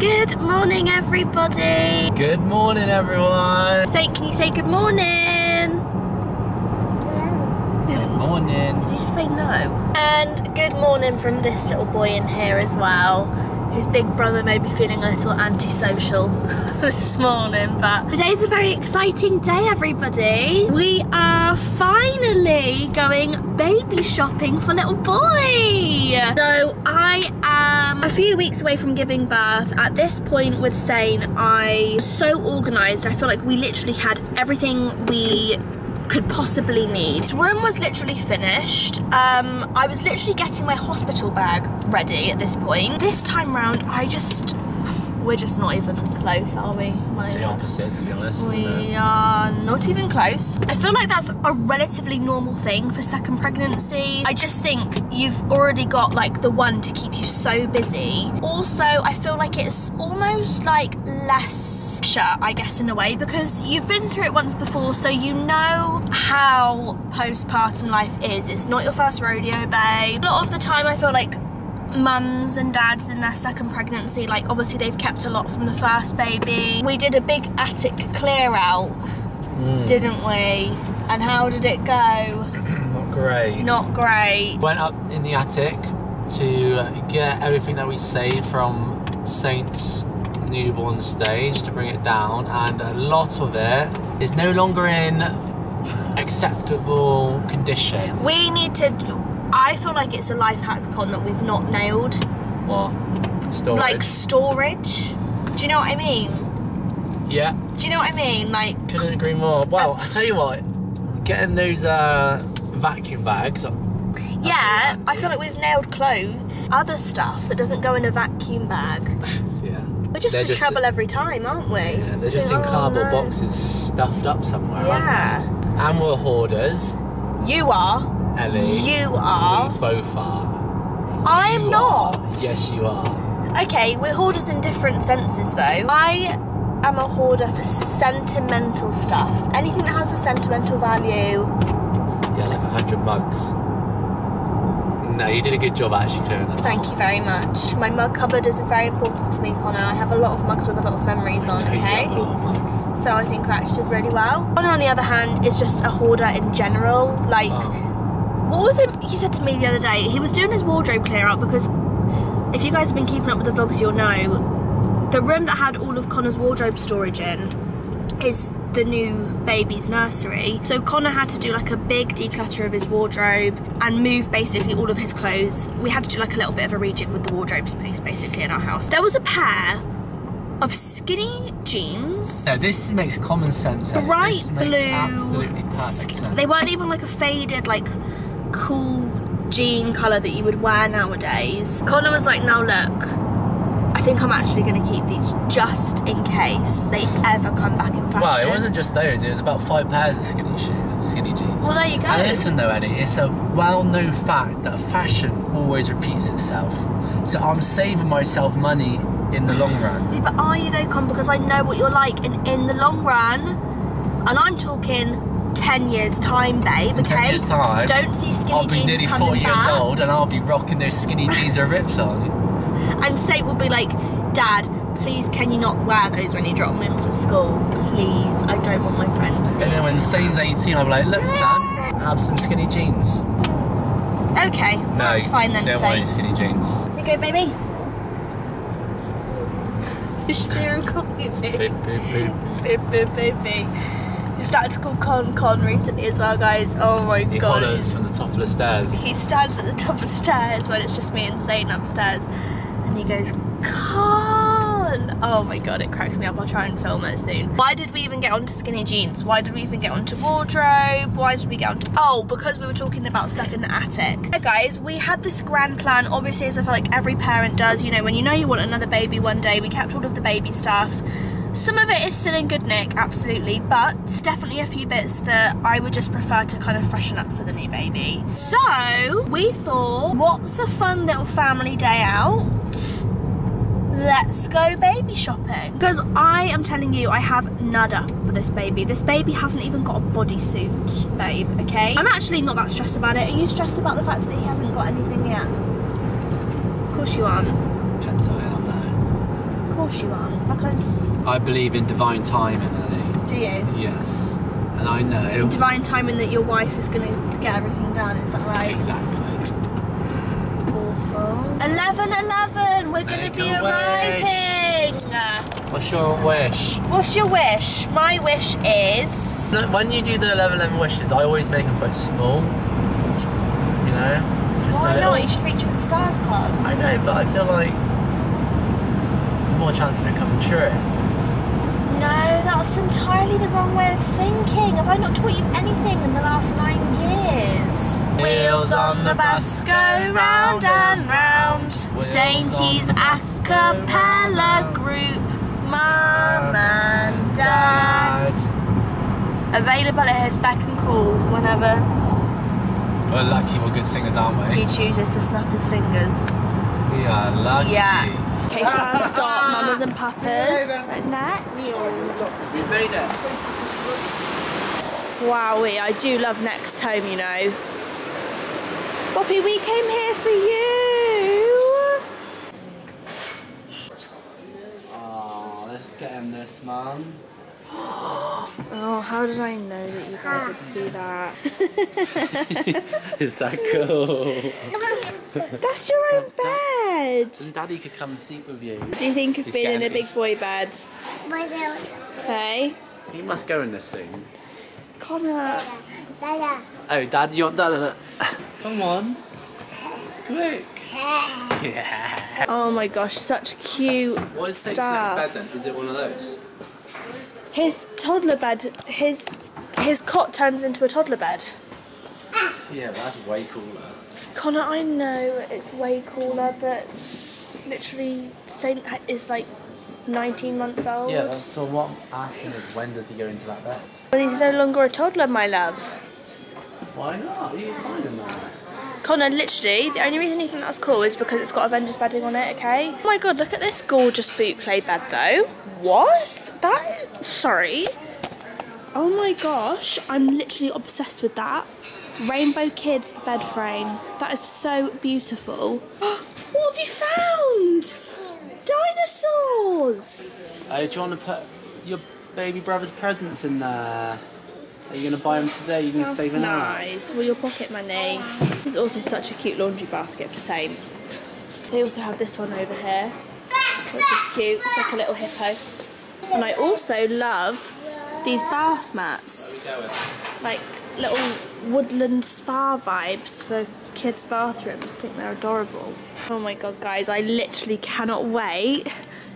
Good morning, everybody. Good morning, everyone. Saint, can you say good morning? No. Say morning. Did you just say no? And good morning from this little boy in here as well. His big brother may be feeling a little antisocial this morning, but today's a very exciting day, everybody. We are finally going baby shopping for little boy. So I am a few weeks away from giving birth. At this point with Saint, I was so organised. I feel like we literally had everything we could possibly need. His room was literally finished. I was literally getting my hospital bag ready at this point. This time round, we're just not even close, are we? It's the opposite, to be honest. We are not even close. I feel like that's a relatively normal thing for second pregnancy. I just think you've already got like the one to keep you so busy. Also, I feel like it's almost like less pressure, I guess, in a way, because you've been through it once before, so you know how postpartum life is. It's not your first rodeo, babe. A lot of the time, I feel like mums and dads in their second pregnancy, like obviously they've kept a lot from the first baby. We did a big attic clear out, didn't we? And how did it go? Not great. Not great. Went up in the attic to get everything that we saved from Saint's newborn stage to bring it down, and a lot of it is no longer in acceptable condition. We need to... I feel like it's a life hack, Con, that we've not nailed. What? Storage. Like storage. Do you know what I mean? Yeah. Do you know what I mean? Like. Couldn't agree more. Well, I tell you what, getting those vacuum bags. Yeah, I feel like we've nailed clothes, other stuff that doesn't go in a vacuum bag. Yeah. We're just in trouble every time, aren't we? Yeah, they're just in cardboard boxes stuffed up somewhere. Yeah. Aren't they? And we're hoarders. You are. Ellie, you are. We both are. I'm not. Yes, you are. Okay, we're hoarders in different senses, though. I am a hoarder for sentimental stuff. Anything that has a sentimental value. Yeah, like 100 mugs. No, you did a good job actually doing that. Thank you very much. My mug cupboard is very important to me, Connor. I have a lot of mugs with a lot of memories on, okay? You have a lot of mugs. So I think I actually did really well. Connor, on the other hand, is just a hoarder in general. Like... Oh. What was it you said to me the other day? He was doing his wardrobe clear out because if you guys have been keeping up with the vlogs, you'll know the room that had all of Connor's wardrobe storage in is the new baby's nursery. So Connor had to do like a big declutter of his wardrobe and move basically all of his clothes. We had to do like a little bit of a rejig with the wardrobe space basically in our house. There was a pair of skinny jeans. No, this makes common sense. Bright this makes blue. Absolutely perfect sense. They weren't even like a faded like cool jean colour that you would wear nowadays. Connor was like, now look, I think I'm actually going to keep these just in case they ever come back in fashion. Well, it wasn't just those, it was about 5 pairs of skinny jeans. Well, there you go. And listen though, Eddie, it's a well-known fact that fashion always repeats itself. So I'm saving myself money in the long run. Yeah, but are you though, Con? Because I know what you're like, and in the long run, and I'm talking 10 years time, babe, okay? 10 years time, don't see skinny jeans I'll be nearly 40 years old and I'll be rocking those skinny jeans or rips on. And Saint will be like, Dad, please can you not wear those when you drop me off at school? Please, I don't want my friends seeing. And then when Saint's 18, I'll be like, look son, have some skinny jeans. Okay, no, that's fine then, Saint. No, don't want skinny jeans. You go, baby. You should hear him calling me. Baby, baby, baby. He started to call Con recently as well, guys. Oh my god. He hollers from the top of the stairs. He stands at the top of the stairs when it's just me and Saint upstairs. And he goes, Con! Oh my god, it cracks me up. I'll try and film it soon. Why did we even get onto skinny jeans? Why did we even get onto wardrobe? Why did we get onto... Oh, because we were talking about stuff in the attic. Hey guys, we had this grand plan, obviously, as I feel like every parent does. You know, when you know you want another baby one day, we kept all of the baby stuff. Some of it is still in good nick, absolutely, but it's definitely a few bits that I would just prefer to kind of freshen up for the new baby. So we thought, what's a fun little family day out? Let's go baby shopping. Because I am telling you, I have nada for this baby. This baby hasn't even got a bodysuit, babe, okay? I'm actually not that stressed about it. Are you stressed about the fact that he hasn't got anything yet? Of course you aren't. Depends how I am, though. Of course you aren't, because... I believe in divine timing, Ellie. Do you? Yes. And I know... In divine timing that your wife is going to get everything done, is that right? Exactly. Awful. 11:11, we're going to be arriving! Wish. What's your wish? What's your wish? My wish is... When you do the 11:11 wishes, I always make them quite small. You know? Why not? You should reach for the stars card. I know, but I feel like more chance of it coming true. No, that's entirely the wrong way of thinking. Have I not taught you anything in the last 9 years? Wheels on the bus go round and round. Sainty's a cappella group. Mum and Dad. Available at his beck and call whenever. We're lucky we're good singers, aren't we? He chooses to snap his fingers. We are lucky. Yeah. Okay, fast start, mamas and papas. Like that. We made it. Wowie, I do love Next Home, you know. Poppy, we came here for you. Oh, let's get him this, Mum. Oh, how did I know that you guys would see that? Is that cool? That's your own bed! And Daddy could come and sleep with you. What do you think of being in a big boy bed? Hey? He must go in this soon. Connor! Dada. Oh, Dad, you want Dada? Come on. Quick! Yeah. Oh my gosh, such cute stuff. What is Saint's next bed then? Is it one of those? His toddler bed, his cot turns into a toddler bed. Yeah, that's way cooler. Connor, I know it's way cooler, but literally Saint is like 19 months old. Yeah, so what I'm asking is when does he go into that bed? Well, he's no longer a toddler, my love. Why not? He's fine in that. Connor, literally, the only reason you think that's cool is because it's got Avengers bedding on it, okay? Oh my god, look at this gorgeous boot clay bed though. What? That? Sorry. Oh my gosh, I'm literally obsessed with that. Rainbow Kids bed frame. That is so beautiful. What have you found? Dinosaurs! Do you want to put your baby brother's presents in there? Are you going to buy them today? Are you going to save them out? Nice. Well, your pocket money. This is also such a cute laundry basket for Saint. They also have this one over here, which is cute. It's like a little hippo. And I also love these bath mats. Like little woodland spa vibes for kids' bathrooms. I think they're adorable. Oh my god, guys. I literally cannot wait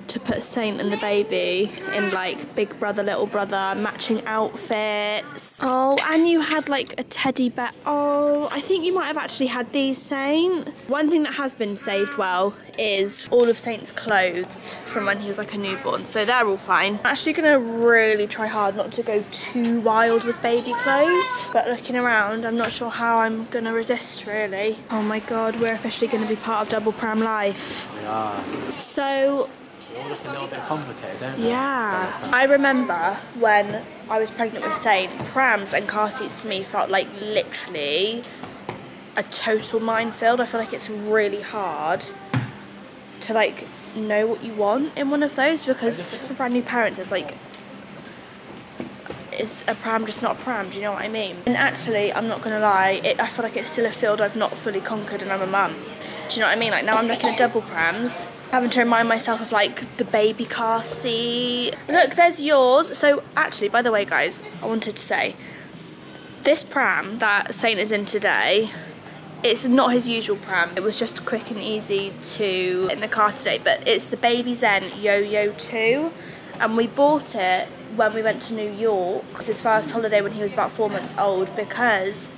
to put Saint and the baby in like big brother, little brother, matching outfits. Oh, and you had like a teddy bear. Oh, I think you might have actually had these, Saint. One thing that has been saved well is all of Saint's clothes from when he was like a newborn, so they're all fine. I'm actually gonna really try hard not to go too wild with baby clothes, but looking around, I'm not sure how I'm gonna resist really. Oh my god, we're officially gonna be part of double pram life. We are. So, all a little bit complicated, don't they? Yeah. I remember when I was pregnant with Saint, prams and car seats to me felt like literally a total minefield. I feel like it's really hard to like know what you want in one of those, because for brand new parents it's like, is a pram just not a pram? Do you know what I mean? And actually, I'm not gonna lie, I feel like it's still a field I've not fully conquered, and I'm a mum. Do you know what I mean? Like now I'm looking at double prams, having to remind myself of like the baby car seat. Look, there's yours. So actually, by the way, guys, I wanted to say this pram that Saint is in today, it's not his usual pram. It was just quick and easy to in the car today, but it's the Baby Zen Yo-Yo 2, and we bought it when we went to New York. It was his first holiday when he was about 4 months old, because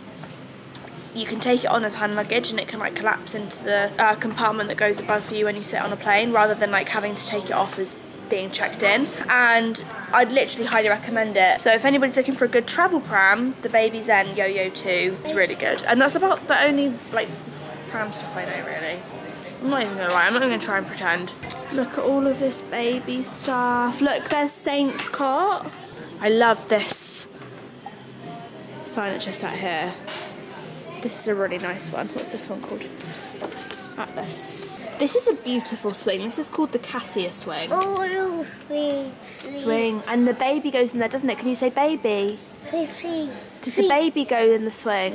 you can take it on as hand luggage and it can like collapse into the compartment that goes above for you when you sit on a plane, rather than like having to take it off as being checked in. And I'd literally highly recommend it. So if anybody's looking for a good travel pram, the Baby Zen Yo-Yo 2 is really good. And that's about the only like pram stuff I know really. I'm not even gonna lie, I'm not even gonna try and pretend. Look at all of this baby stuff. Look, there's Saint's cot. I love this furniture set here. This is a really nice one. What's this one called? Atlas. This is a beautiful swing. This is called the Cassia swing. Oh, baby. Swing. And the baby goes in there, doesn't it? Can you say baby? Baby. Does the baby go in the swing?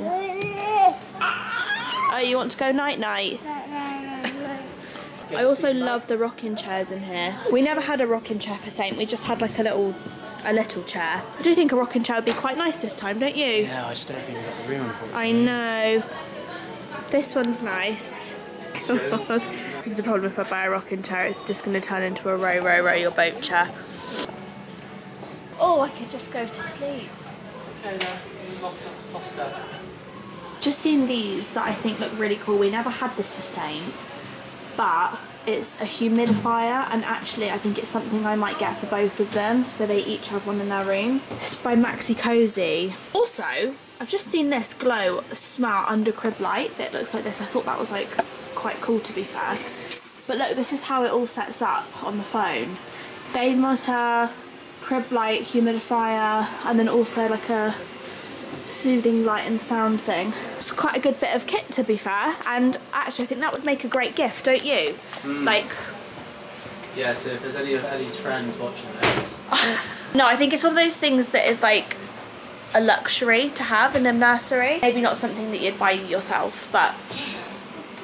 Oh, you want to go night-night? I also love the rocking chairs in here. We never had a rocking chair for Saint. We just had like a little chair. I do think a rocking chair would be quite nice this time, don't you? Yeah, I just don't think we've got the room for it. I know. This one's nice. God. This is the problem if I buy a rocking chair, it's just going to turn into a row, row, row your boat chair. Oh, I could just go to sleep. Just seen these that I think look really cool. We never had this for Saint, but it's a humidifier, and actually I think it's something I might get for both of them, so they each have one in their room. It's by Maxi Cozy. Also, I've just seen this glow smart under crib light that looks like this. I thought that was like quite cool, to be fair. But look, this is how it all sets up on the phone. Baby monitor, crib light, humidifier, and then also like a soothing light and sound thing. It's quite a good bit of kit, to be fair, and actually I think that would make a great gift, don't you? Mm. Like, yeah, so if there's any of Ellie's friends watching this. No, I think it's one of those things that is like a luxury to have in a nursery. Maybe not something that you'd buy yourself, but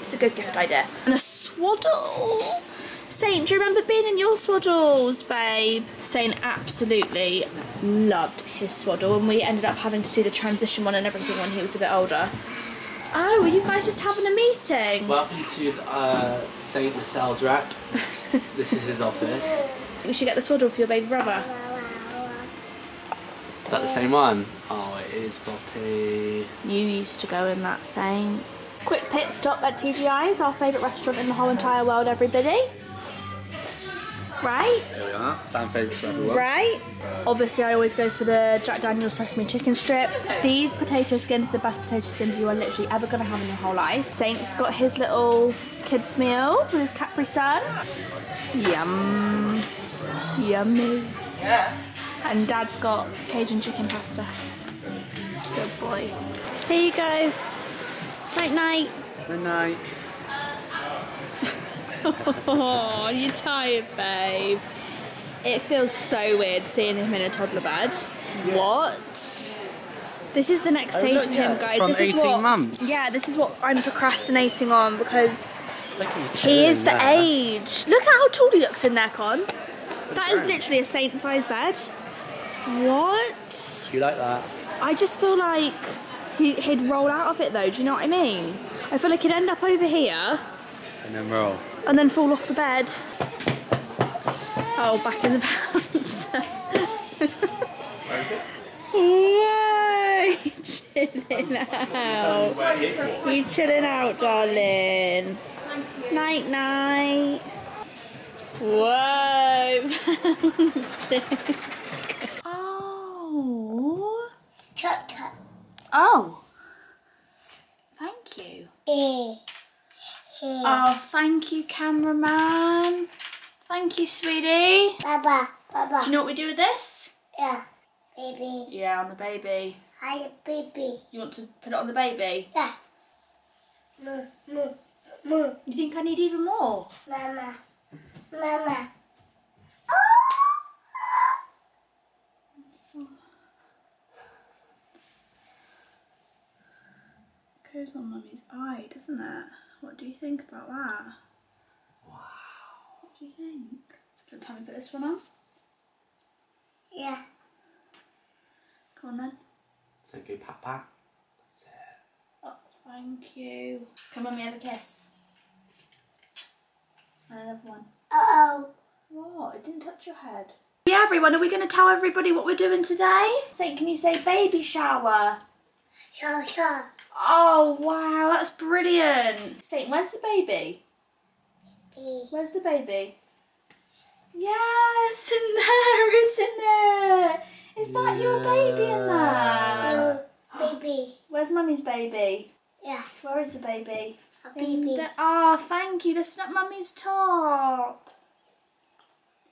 it's a good gift idea. And a swaddle. Saint, do you remember being in your swaddles, babe? Saint absolutely loved his swaddle, and we ended up having to do the transition one and everything when he was a bit older. Oh, were you guys just having a meeting? Welcome to the, Saint the sales rep. This is his office. We should get the swaddle for your baby brother. Is that the same one? Oh, it is, Poppy. You used to go in that, Saint. Quick pit stop at TGI's, our favourite restaurant in the whole entire world, everybody. Right? There we are, fan favourites for everyone. Right? Obviously I always go for the Jack Daniel's sesame chicken strips. These potato skins are the best potato skins you are literally ever going to have in your whole life. Saint's got his little kids meal with his Capri Sun. Yum. Yummy. Yeah. And Dad's got Cajun chicken pasta. Good boy. There you go. Night night. Good night. Oh, you're tired, babe. It feels so weird seeing him in a toddler bed. Yeah. What? This is the next stage of him, guys. From this 18 is what, months. Yeah, this is what I'm procrastinating on, because he is the age. Look at how tall he looks in there, Con. That is literally a Saint size bed. What? You like that? I just feel like he'd roll out of it though, do you know what I mean? I feel like he'd end up over here. And then roll. And then fall off the bed. Oh, back in the bounce. Where is it? Whoa, you're chilling out. You're chilling out, darling. Night, night. Whoa, bouncing. Oh. Cut, cut. Oh. Thank you. Oh, thank you, cameraman. Thank you, sweetie. Baba, Baba. Do you know what we do with this? Yeah, baby. Yeah, on the baby. Hi, baby. You want to put it on the baby? Yeah. Moo, moo, moo. You think I need even more? Mama, mama. Oh! I'm sorry. It goes on Mummy's eye, doesn't it? What do you think about that? Wow. What do you think? Do you want to tell me to put this one on? Yeah. Come on then. So good, pat pat. That's it. Oh, thank you. Come on, we have a kiss. And another one. Uh-oh. What? It didn't touch your head. Yeah, everyone, are we going to tell everybody what we're doing today? Saint, can you say baby shower? Yeah, yeah. Oh wow, that's brilliant. Saint, where's the baby? Baby. Where's the baby? Yes, in there, isn't it? Is that your baby in there? No, baby. Where's Mummy's baby? Yeah. Where is the baby? A baby. Ah, oh, thank you. Listen up, Mummy's top.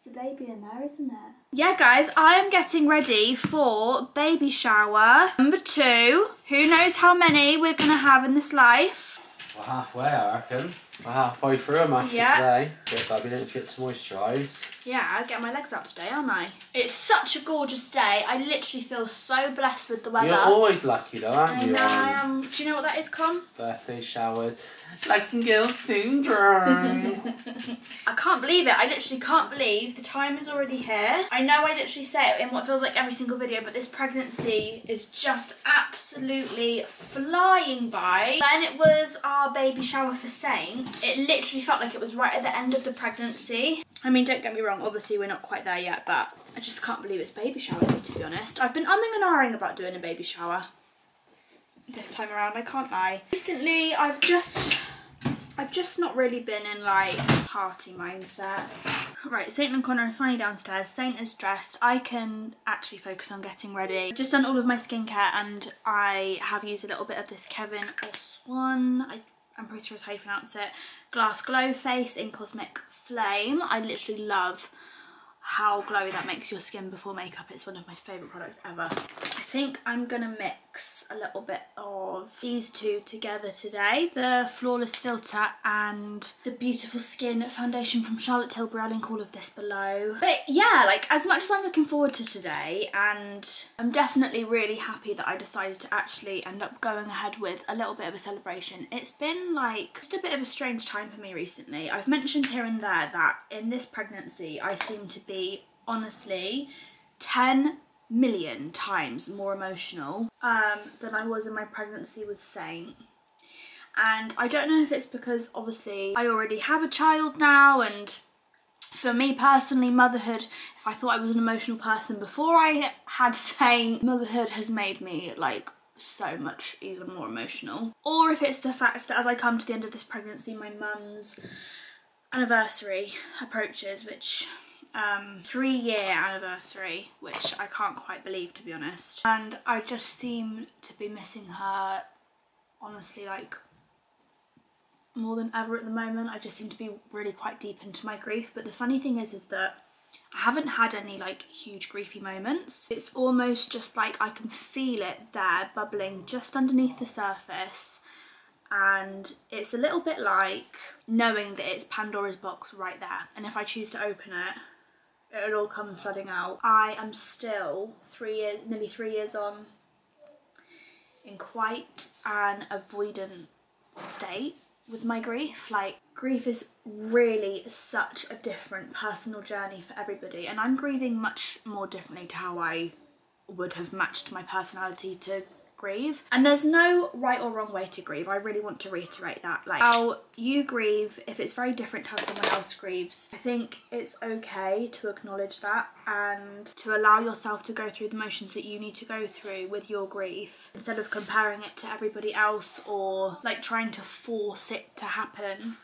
There's a baby in there, isn't it? Yeah, guys, I am getting ready for baby shower number 2. Who knows how many we're gonna have in this life? We're halfway, I reckon. We're halfway through a mash today. Good, baby, don't forget to moisturise. Yeah, I'll get my legs out today, aren't I? It's such a gorgeous day. I literally feel so blessed with the weather. You're always lucky though, aren't you? I am. Do you know what that is, Con? Birthday showers. Nightingale syndrome. I can't believe it. I literally can't believe the time is already here. I know I literally say it in what feels like every single video, but this pregnancy is just absolutely flying by. When it was our baby shower for Saint, it literally felt like it was right at the end of the pregnancy. I mean, don't get me wrong, obviously we're not quite there yet, but I just can't believe it's baby shower day, to be honest. I've been umming and ahhing about doing a baby shower this time around, I can't lie. Recently, I've just not really been in like party mindset. Right, Saint and Connor are finally downstairs. Saint is dressed. I can actually focus on getting ready. I've just done all of my skincare and I have used a little bit of this Kevin Oswan, I'm pretty sure it's how you pronounce it, Glass Glow Face in Cosmic Flame. I literally love how glowy that makes your skin before makeup. It's one of my favourite products ever. I think I'm gonna mix a little bit of these two together today, the Flawless Filter and the Beautiful Skin Foundation from Charlotte Tilbury. I'll link all of this below. But yeah, like, as much as I'm looking forward to today, and I'm definitely really happy that I decided to actually end up going ahead with a little bit of a celebration. It's been like just a bit of a strange time for me recently. I've mentioned here and there that in this pregnancy I seem to be, honestly, 10 million times more emotional than I was in my pregnancy with Saint. And I don't know if it's because obviously I already have a child now, and for me personally, motherhood, if I thought I was an emotional person before I had Saint, motherhood has made me like so much even more emotional. Or if it's the fact that as I come to the end of this pregnancy, my mum's anniversary approaches, which 3-year anniversary, which I can't quite believe, to be honest. And I just seem to be missing her, honestly, like more than ever at the moment. I just seem to be really quite deep into my grief. But the funny thing is that I haven't had any like huge griefy moments. It's almost just like I can feel it there bubbling just underneath the surface. And it's a little bit like knowing that it's Pandora's box right there. And if I choose to open it, it'll all come flooding out. I am still nearly three years on, in quite an avoidant state with my grief. Like, grief is really such a different personal journey for everybody, and I'm grieving much more differently to how I would have matched my personality to grieve. And there's no right or wrong way to grieve. I really want to reiterate that. Like, how you grieve, if it's very different to how someone else grieves, I think it's okay to acknowledge that and to allow yourself to go through the motions that you need to go through with your grief, instead of comparing it to everybody else or like trying to force it to happen.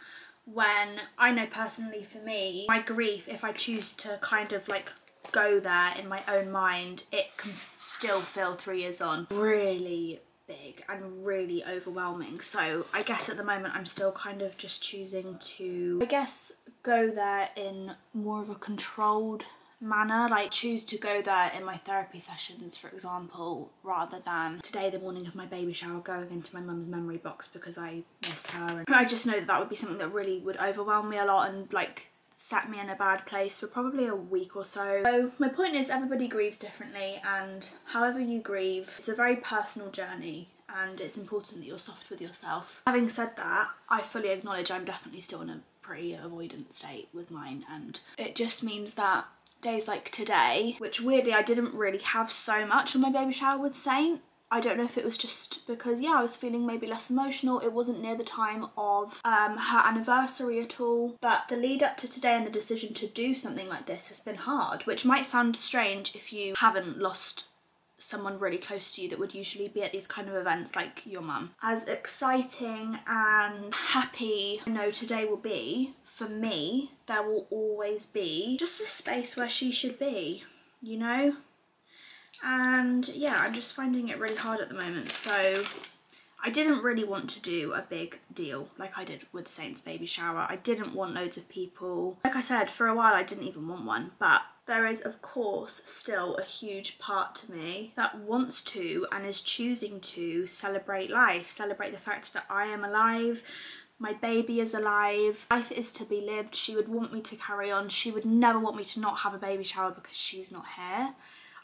When I know personally for me, my grief, if I choose to kind of like go there in my own mind, it can still feel 3 years on really big and really overwhelming. So I guess at the moment I'm still kind of just choosing to, I guess, go there in more of a controlled manner. Like, choose to go there in my therapy sessions, for example, rather than today, the morning of my baby shower, going into my mum's memory box because I miss her. And I just know that that would be something that really would overwhelm me a lot and like set me in a bad place for probably a week or so. So my point is, everybody grieves differently, and however you grieve, it's a very personal journey, and it's important that you're soft with yourself. Having said that, I fully acknowledge I'm definitely still in a pretty avoidant state with mine, and it just means that days like today, which weirdly I didn't really have so much on my baby shower with Saint, I don't know if it was just because, yeah, I was feeling maybe less emotional. It wasn't near the time of her anniversary at all. But the lead up to today and the decision to do something like this has been hard, which might sound strange if you haven't lost someone really close to you that would usually be at these kind of events, like your mum. As exciting and happy I know today will be, for me, there will always be just a space where she should be, you know? And yeah, I'm just finding it really hard at the moment, so I didn't really want to do a big deal like I did with Saint's baby shower. I didn't want loads of people. Like I said, for a while I didn't even want one, but there is of course still a huge part to me that wants to and is choosing to celebrate life, celebrate the fact that I am alive, my baby is alive, life is to be lived, she would want me to carry on, she would never want me to not have a baby shower because she's not here.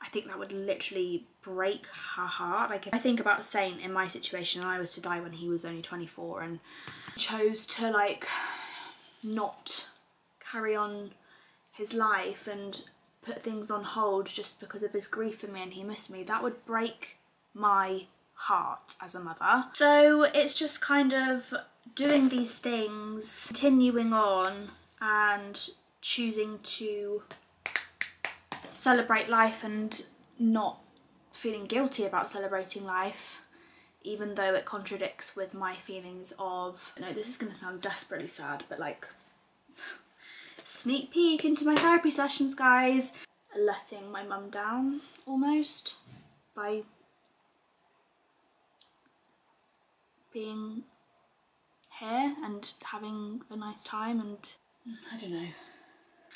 I think that would literally break her heart. Like, if I think about Saint in my situation, and I was to die when he was only 24 and chose to like not carry on his life and put things on hold just because of his grief for me and he missed me, that would break my heart as a mother. So it's just kind of doing these things, continuing on and choosing to celebrate life and not feeling guilty about celebrating life, even though it contradicts with my feelings of, I know this is going to sound desperately sad, but like, sneak peek into my therapy sessions, guys, letting my mum down almost by being here and having a nice time. And I don't know,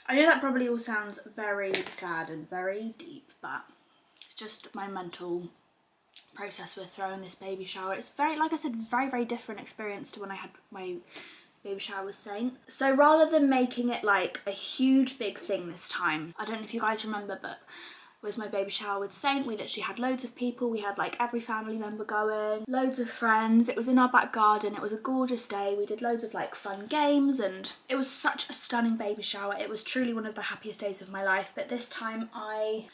I know that probably all sounds very sad and very deep, but it's just my mental process with throwing this baby shower. It's very, like I said, very different experience to when I had my baby shower with Saint. So rather than making it like a huge big thing this time, I don't know if you guys remember, but with my baby shower with Saint, we literally had loads of people. We had like every family member going, loads of friends. It was in our back garden. It was a gorgeous day. We did loads of like fun games and it was such a stunning baby shower. It was truly one of the happiest days of my life. But this time I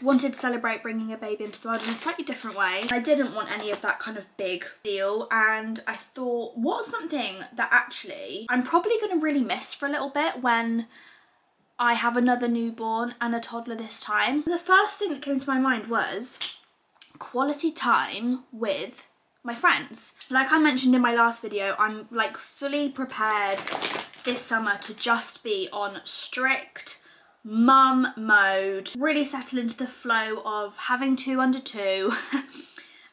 wanted to celebrate bringing a baby into the world in a slightly different way. I didn't want any of that kind of big deal. And I thought, what's something that actually I'm probably going to really miss for a little bit when I have another newborn and a toddler this time. The first thing that came to my mind was quality time with my friends. Like I mentioned in my last video, I'm like fully prepared this summer to just be on strict mum mode, really settle into the flow of having two under two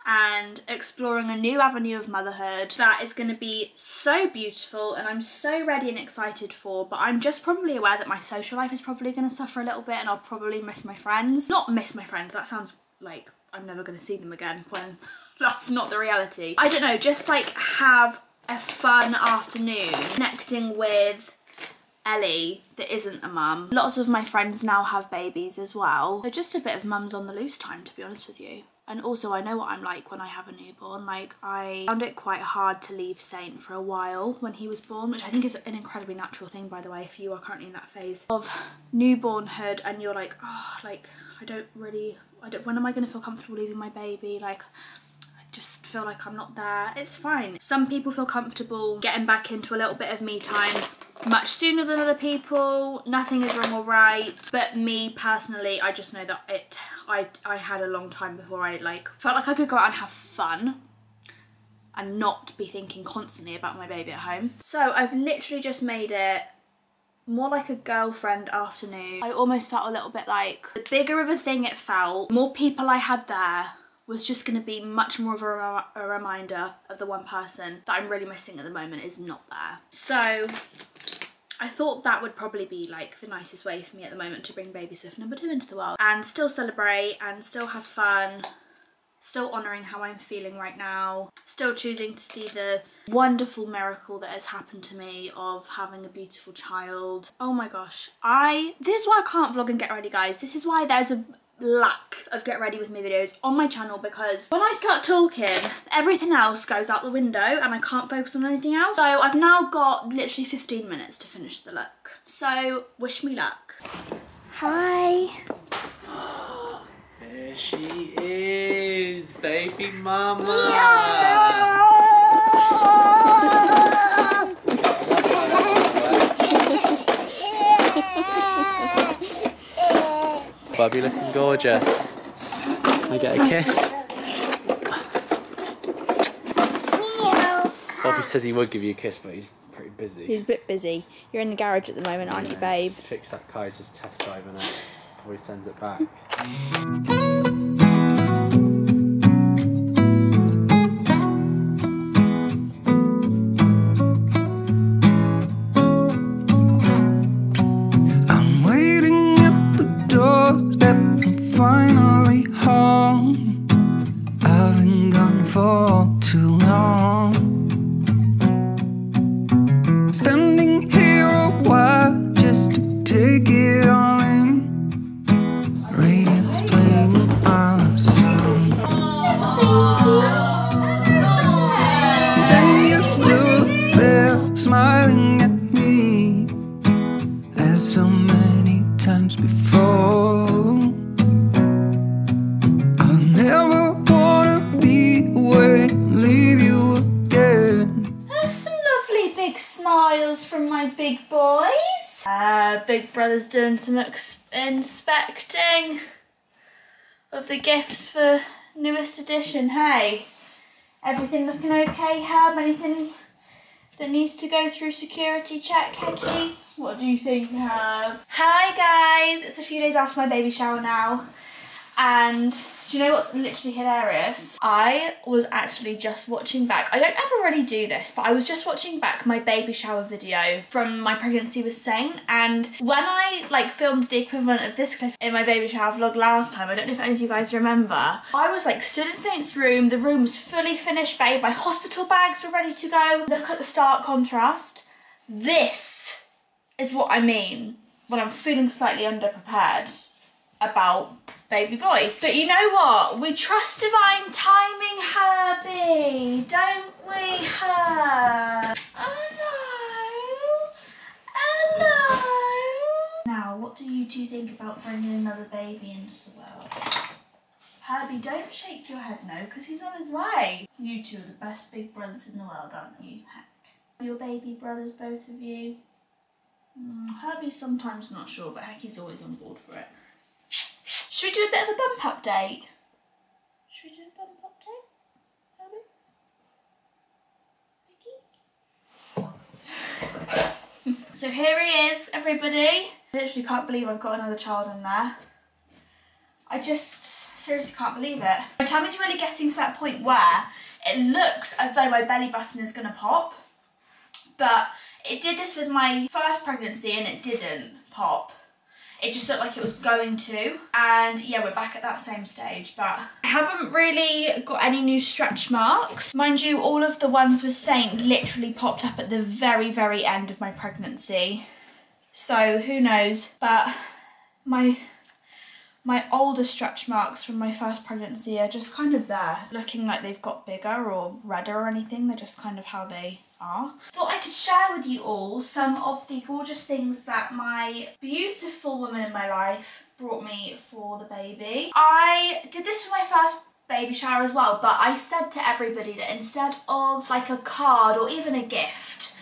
and exploring a new avenue of motherhood that is going to be so beautiful and I'm so ready and excited for, but I'm just probably aware that my social life is probably going to suffer a little bit and I'll probably miss my friends. Not miss my friends, that sounds like I'm never going to see them again when that's not the reality. I don't know, just like have a fun afternoon connecting with Ellie that isn't a mum. Lots of my friends now have babies as well. So just a bit of mums on the loose time, to be honest with you. And also I know what I'm like when I have a newborn. Like I found it quite hard to leave Saint for a while when he was born, which I think is an incredibly natural thing, by the way, if you are currently in that phase of newbornhood and you're like, oh, like I don't, when am I gonna feel comfortable leaving my baby? Like, just feel like I'm not there. It's fine. Some people feel comfortable getting back into a little bit of me time much sooner than other people. Nothing is wrong or right, but me personally, I just know that I had a long time before I like felt like I could go out and have fun and not be thinking constantly about my baby at home. So I've literally just made it more like a girlfriend afternoon. I almost felt a little bit like the bigger of a thing it felt, more people I had there, was just going to be much more of a reminder of the one person that I'm really missing at the moment is not there. So I thought that would probably be like the nicest way for me at the moment to bring baby Swift number 2 into the world and still celebrate and still have fun, still honouring how I'm feeling right now, still choosing to see the wonderful miracle that has happened to me of having a beautiful child. Oh my gosh, this is why I can't vlog and get ready, guys. This is why there's a lack of get ready with me videos on my channel, because when I start talking everything else goes out the window and I can't focus on anything else. So I've now got literally 15 minutes to finish the look, so wish me luck. Hi, there she is, baby mama. Yeah! Bubby looking gorgeous. Can I get a kiss? Bobby says he would give you a kiss, but he's pretty busy. He's a bit busy. You're in the garage at the moment, aren't you, babe? Just fix that car, just test drive it before he sends it back. Too long, times before. I never wanna be away, leave you again. Oh, some lovely big smiles from my big boys. Big brother's doing some inspecting of the gifts for newest edition, hey? Everything looking okay, Hab? Anything that needs to go through security check, Hecky? What do you think, Hab? Hi guys, it's a few days after my baby shower now, and do you know what's literally hilarious? I was actually just watching back, I don't ever really do this, but I was just watching back my baby shower video from my pregnancy with Saint, and when I like filmed the equivalent of this clip in my baby shower vlog last time, I don't know if any of you guys remember, I was like stood in Saint's room, the room was fully finished, babe, my hospital bags were ready to go. Look at the stark contrast. This is what I mean when I'm feeling slightly underprepared about baby boy. But you know what? We trust divine timing, Herbie, don't we, Herb? Hello? Hello? Now, what do you two think about bringing another baby into the world? Herbie, don't shake your head no, because he's on his way. You two are the best big brothers in the world, aren't you, Heck? Your baby brothers, both of you? Herbie's sometimes not sure, but Heck, he's always on board for it. Should we do a bit of a bump update? Should we do a bump update? Abby? Vicky? So here he is, everybody. I literally can't believe I've got another child in there. I just seriously can't believe it. My tummy's really getting to that point where it looks as though my belly button is gonna pop, but it did this with my first pregnancy and it didn't pop. It just looked like it was going to, and yeah, we're back at that same stage, but I haven't really got any new stretch marks. Mind you, all of the ones with Saint literally popped up at the very, very end of my pregnancy. So who knows, but my older stretch marks from my first pregnancy are just kind of there, looking like they've got bigger or redder or anything. They're just kind of how they are. Thought I could share with you all some of the gorgeous things that my beautiful woman in my life brought me for the baby. I did this for my first baby shower as well, but I said to everybody that instead of like a card or even a gift,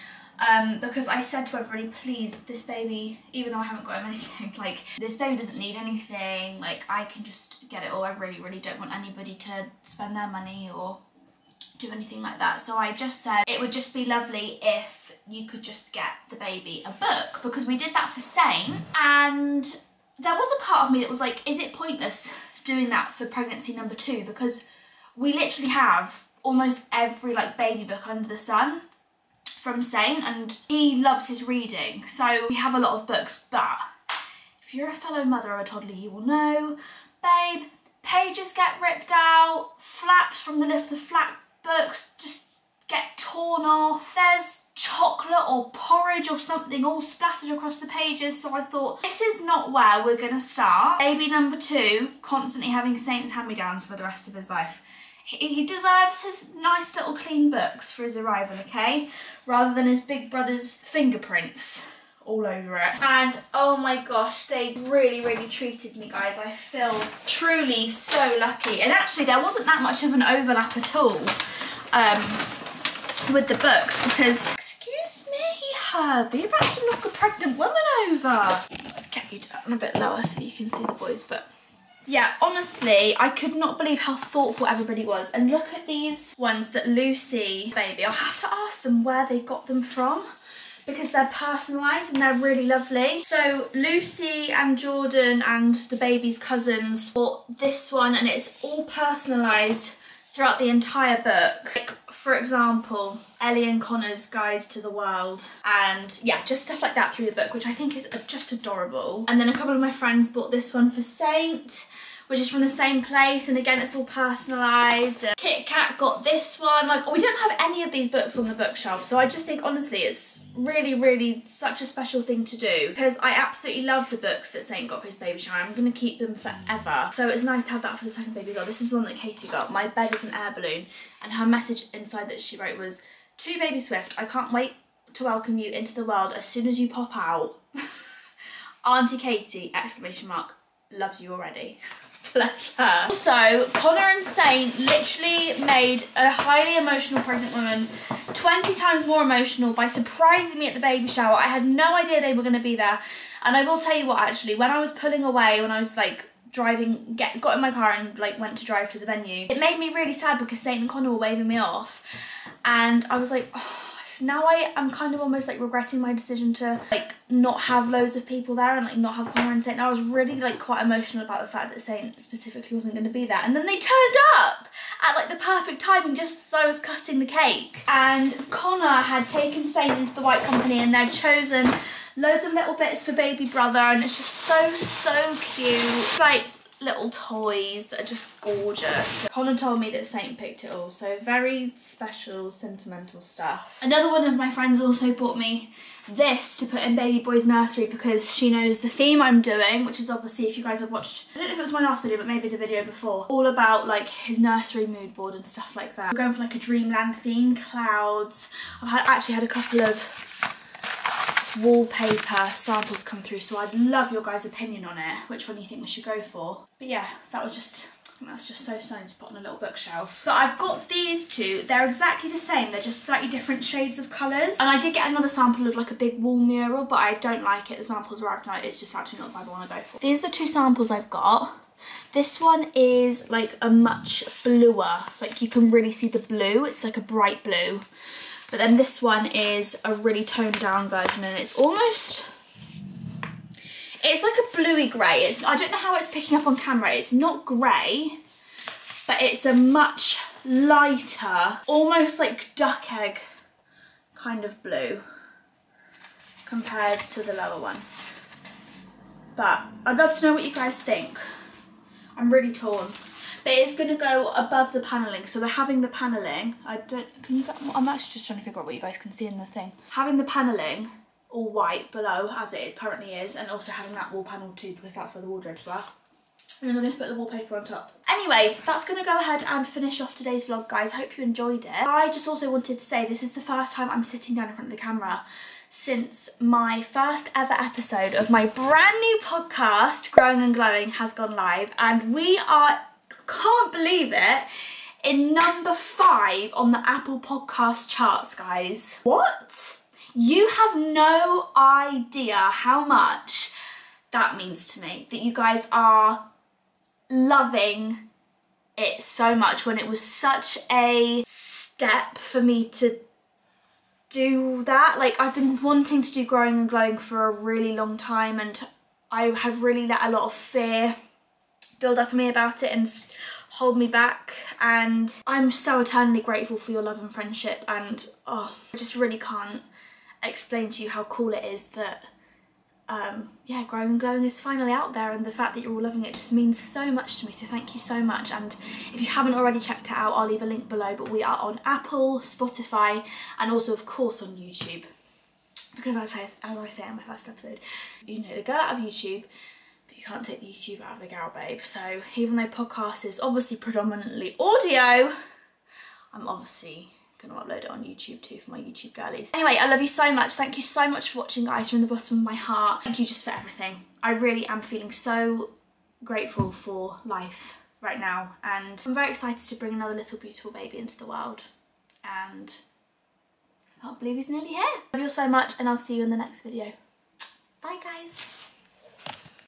because I said to everybody, please, this baby, even though I haven't got him anything, like, this baby doesn't need anything, like, I can just get it all. I really, really don't want anybody to spend their money or do anything like that. So I just said it would just be lovely if you could just get the baby a book, because we did that for Saint, and there was a part of me that was like, is it pointless doing that for pregnancy number 2? Because we literally have almost every, like, baby book under the sun from Saint, and he loves his reading, so we have a lot of books. But if you're a fellow mother or a toddler, you will know, babe, pages get ripped out, flaps from the lift, the flap books just get torn off, there's chocolate or porridge or something all splattered across the pages. So I thought, this is not where we're gonna start. Baby number 2 constantly having Saint's hand-me-downs for the rest of his life. He deserves his nice little clean books for his arrival, okay? Rather than his big brother's fingerprints all over it. And oh my gosh, they really, really treated me, guys. I feel truly so lucky. And actually, there wasn't that much of an overlap at all with the books, because, excuse me, Herbie, you're about to knock a pregnant woman over. I'll get you down a bit lower so you can see the boys, but yeah, honestly, I could not believe how thoughtful everybody was. And look at these ones that Lucy, baby, I'll have to ask them where they got them from, because they're personalised and they're really lovely. So Lucy and Jordan and the baby's cousins bought this one, and it's all personalised throughout the entire book. Like, for example, Ellie and Connor's Guide to the World, and yeah, just stuff like that through the book, which I think is just adorable. And then a couple of my friends bought this one for Saint, which is from the same place, and again, it's all personalised. Kit Kat got this one. Like, we don't have any of these books on the bookshelf, so I just think, honestly, it's really, really such a special thing to do, because I absolutely love the books that Saint got for his baby shower. I'm gonna keep them forever. So it's nice to have that for the second baby as well. This is the one that Katie got, My Bed is an Air Balloon, and her message inside that she wrote was, "To Baby Swift, I can't wait to welcome you into the world as soon as you pop out." Auntie Katie, ! Loves you already. Bless her. So Connor and Saint literally made a highly emotional pregnant woman 20 times more emotional by surprising me at the baby shower. I had no idea they were going to be there. And I will tell you what, actually, when I was pulling away, when I was like driving, got in my car and like went to drive to the venue, it made me really sad because Saint and Connor were waving me off. And I was like, oh, now I am kind of almost like regretting my decision to like not have loads of people there and like not have Connor and Saint. And I was really like quite emotional about the fact that Saint specifically wasn't going to be there. And then they turned up at like the perfect timing just as I was cutting the cake. And Connor had taken Saint into the White Company and they'd chosen loads of little bits for baby brother, and it's just so cute. It's like little toys that are just gorgeous. Connor told me that Saint picked it all, so very special, sentimental stuff. Another one of my friends also bought me this to put in Baby Boy's nursery because she knows the theme I'm doing, which is obviously, if you guys have watched, I don't know if it was my last video, but maybe the video before, all about like his nursery mood board and stuff like that. We're going for like a dreamland theme, clouds. I've actually had a couple of wallpaper samples come through, so I'd love your guys' opinion on it, which one you think we should go for. But yeah, that was just, I think that's just so stunning to put on a little bookshelf. But I've got these two, they're exactly the same, they're just slightly different shades of colours. And I did get another sample of like a big wall mural, but I don't like it, the samples arrived tonight, it's just actually not the vibe I want to go for. These are the two samples I've got. This one is like a much bluer, like you can really see the blue, it's like a bright blue. But then this one is a really toned down version, and it's almost, it's like a bluey grey. It's, I don't know how it's picking up on camera. It's not grey, but it's a much lighter, almost like duck egg kind of blue compared to the lower one. But I'd love to know what you guys think. I'm really torn. But it's going to go above the panelling, so we're having the panelling, I'm actually just trying to figure out what you guys can see in the thing. Having the panelling all white below, as it currently is, and also having that wall panel too, because that's where the wardrobes were. And then we're going to put the wallpaper on top. Anyway, that's going to go ahead and finish off today's vlog, guys. Hope you enjoyed it. I just also wanted to say this is the first time I'm sitting down in front of the camera since my first ever episode of my brand new podcast, Growing and Glowing, has gone live. And we are, can't believe it, in number 5 on the Apple Podcast charts, guys. What? You have no idea how much that means to me, that you guys are loving it so much when it was such a step for me to do that. Like, I've been wanting to do Growing and Glowing for a really long time, and I have really let a lot of fear build up on me about it and hold me back, and I'm so eternally grateful for your love and friendship. And oh, I just really can't explain to you how cool it is that yeah, Growing and Glowing is finally out there, and the fact that you're all loving it just means so much to me, so thank you so much. And if you haven't already checked it out, I'll leave a link below, but we are on Apple, Spotify, and also of course on YouTube, because as I say in my first episode, you know, the girl out of YouTube, you can't take the YouTube out of the gal, babe. So even though podcast is obviously predominantly audio, I'm obviously going to upload it on YouTube too for my YouTube girlies. Anyway, I love you so much. Thank you so much for watching, guys, from the bottom of my heart. Thank you just for everything. I really am feeling so grateful for life right now. And I'm very excited to bring another little beautiful baby into the world. And I can't believe he's nearly here. I love you all so much, and I'll see you in the next video. Bye, guys.